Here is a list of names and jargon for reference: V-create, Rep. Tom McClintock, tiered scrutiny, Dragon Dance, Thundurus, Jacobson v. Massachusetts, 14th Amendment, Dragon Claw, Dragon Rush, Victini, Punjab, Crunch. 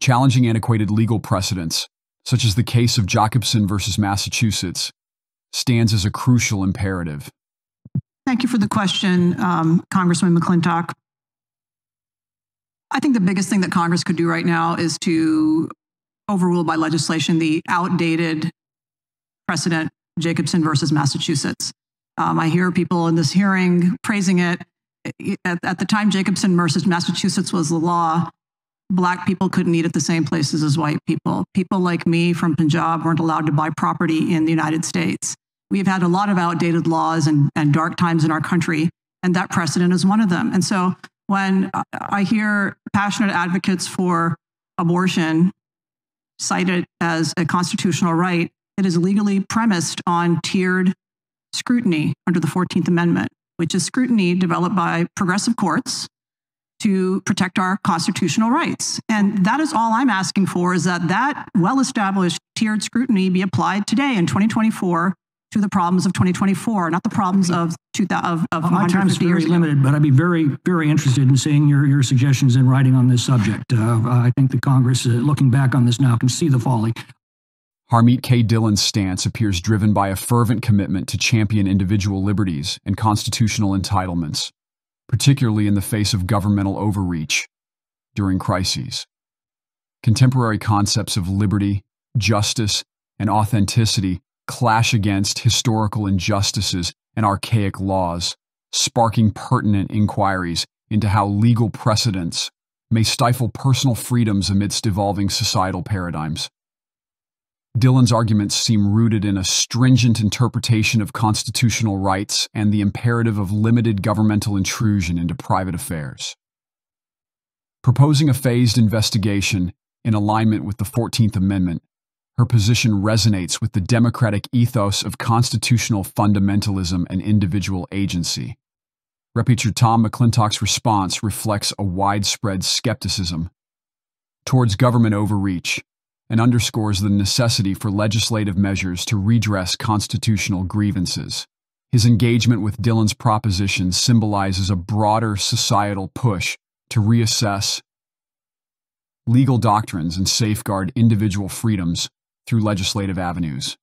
challenging antiquated legal precedents, such as the case of Jacobson v. Massachusetts, stands as a crucial imperative. Thank you for the question, Congressman McClintock. I think the biggest thing that Congress could do right now is to overrule by legislation the outdated precedent, Jacobson versus Massachusetts. I hear people in this hearing praising it. At the time Jacobson versus Massachusetts was the law, Black people couldn't eat at the same places as white people. People like me from Punjab weren't allowed to buy property in the United States. We've had a lot of outdated laws and dark times in our country, and that precedent is one of them. And so when I hear passionate advocates for abortion cited as a constitutional right, it is legally premised on tiered scrutiny under the 14th Amendment, which is scrutiny developed by progressive courts to protect our constitutional rights. And that is all I'm asking for, is that well-established tiered scrutiny be applied today in 2024 to the problems of 2024, not the problems of 150 years ago. My time is very limited, but I'd be very, very interested in seeing your suggestions in writing on this subject. I think the Congress, looking back on this now, can see the folly. Harmeet K. Dillon's stance appears driven by a fervent commitment to champion individual liberties and constitutional entitlements, particularly in the face of governmental overreach during crises. Contemporary concepts of liberty, justice, and authenticity clash against historical injustices and archaic laws, sparking pertinent inquiries into how legal precedents may stifle personal freedoms amidst evolving societal paradigms. Dillon's arguments seem rooted in a stringent interpretation of constitutional rights and the imperative of limited governmental intrusion into private affairs. Proposing a phased investigation in alignment with the 14th Amendment, her position resonates with the democratic ethos of constitutional fundamentalism and individual agency. Rep. Tom McClintock's response reflects a widespread skepticism towards government overreach and underscores the necessity for legislative measures to redress constitutional grievances. His engagement with Dillon's proposition symbolizes a broader societal push to reassess legal doctrines and safeguard individual freedoms through legislative avenues.